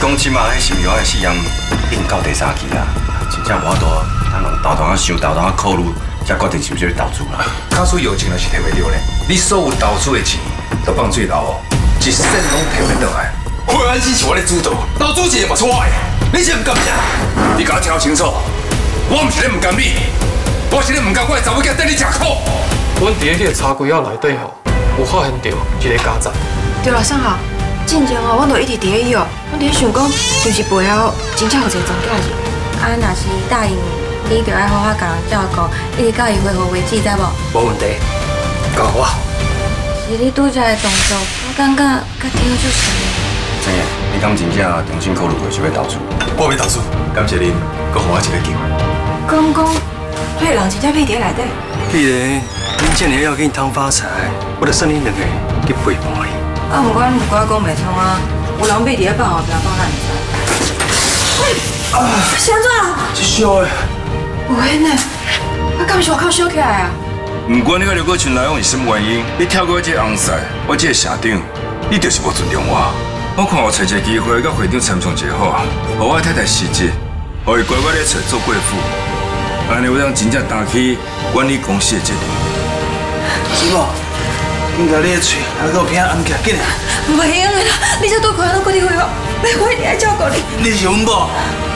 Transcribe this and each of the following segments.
是讲即卖迄心药迄四样应到第三期啦，真正无多，咱用豆豆啊想豆豆啊考虑，才决定是不是要投资啦。假使有钱若是摕袂到呢，你所有投资的钱都放水流哦，一仙拢摕袂倒来。我安是我咧主导，投资钱嘛是我的，你是唔甘呀？你甲我听清楚，我唔是咧唔甘你，我是咧唔甘我的查某囝等你吃苦。阮伫咧迄个茶柜仔内底吼，有发现到一个家宅。对啦，上好。 进前哦，我都一直伫咧伊哦，我伫咧想讲，是不是背后真正有一个庄家入来？啊，若是答应你，就爱好好甲人照顾，一直到伊恢复为止，知无？无问题，交互我。是你拄则的动作，我感觉甲挺有趣。真个，你敢真正重新考虑过想要投资？我要投资，感谢您，阁互我一个机会。讲讲，迄个人真正屁伫内底。既然恁这么要紧汤发财，我就算恁两个去陪伴伊。 啊，不管讲袂通啊，有人被伫咧放后边放咱唔知。啊！先做啊！是烧诶。有迄呢？我敢是我靠烧起来啊！不管你个刘国群来往是甚原因，你跳过这红线，我这社长，你就是无尊重我。我看我找一个机会，甲会长参详一下好啊，互我太太辞职，互伊乖乖咧找做贵妇，安尼有通真正担起管理公司的责任。是无？ 应该你的嘴还够偏暗起来，紧啊！不行啦，你才拄看到我几回哦，我一定要照顾你。你是阮某，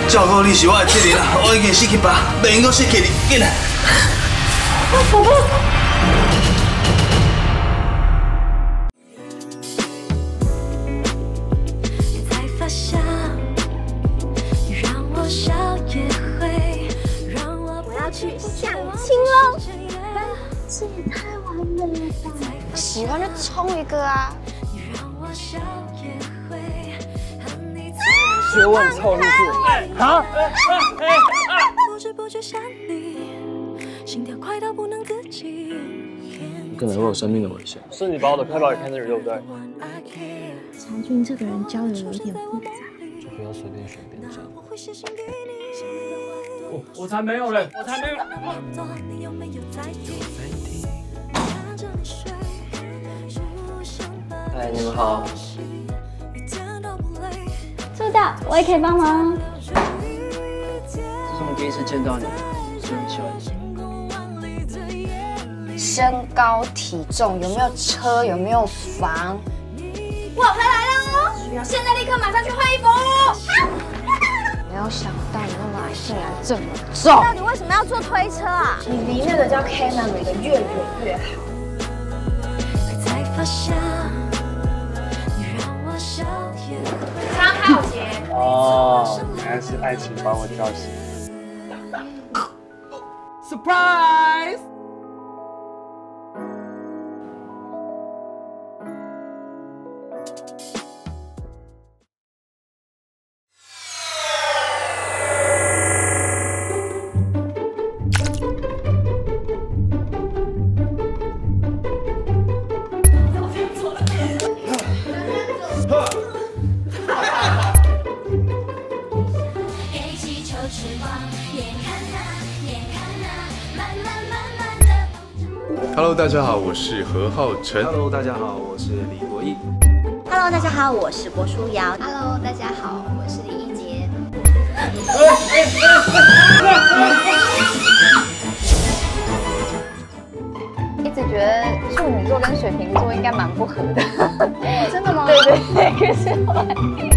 照顾你是我的责任啦，我已经失去爸，袂用阁失去你，紧啊！我婆婆。我要去相亲喽！这也太完美了吧！ 喜欢就冲一个啊！学问凑不住啊！你根本会有生命的危险，是你把我的快报也看进去，对不对？长俊这个人交流有一点复杂，就不要随便选边站。我才没有嘞！我才没有！哎，你们好。做到，我也可以帮忙。这是我第一次见到你，真喜欢你。身高、体重，有没有车，有没有房？我老婆来了哦！现在立刻马上去换衣服哦。没有想到你的马竟然这么重。到底为什么要坐推车啊？你离那个叫 Canary 的越远越好。 张浩杰哦，原来是爱情把我叫醒。Surprise！ Hello， 大家好，我是何浩晨。Hello， 大家好，我是李国毅。Hello， 大家好，我是郭书瑶。Hello， 大家好，我是李一杰。一直觉得处女座跟水瓶座应该蛮不合的。真的吗？对对对，可是后来。